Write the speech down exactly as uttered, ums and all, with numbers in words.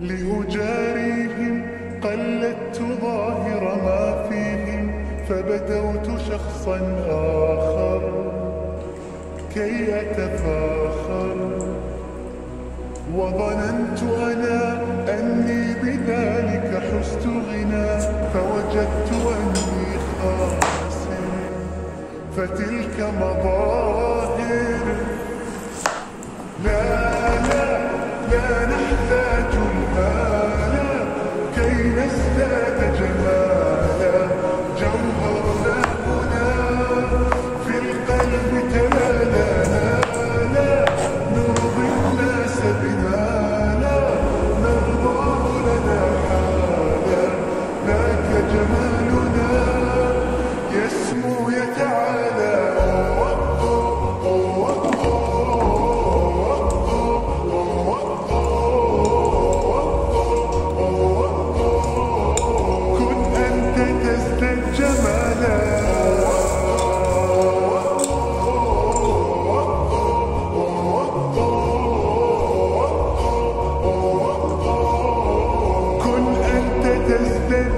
لأجاريهم قلدت ظاهر ما فيهم، فبدوت شخصا آخر كي أتفاخر، وظننت أنا أني بذلك حزت غنى، فوجدت أني خاسر. فتلك مظاهر لا لا لا نحتاج الآن كي نزداد جمالا، جوهرنا هنا في القلب تلالانا، لا نرضي الناس بمالا، نرضاه لنا حالا، ذاك جمالنا يسمو يتعالى.